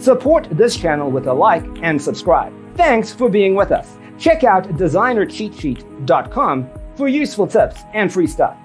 Support this channel with a like and subscribe. Thanks for being with us. Check out designercheatsheet.com for useful tips and free stuff.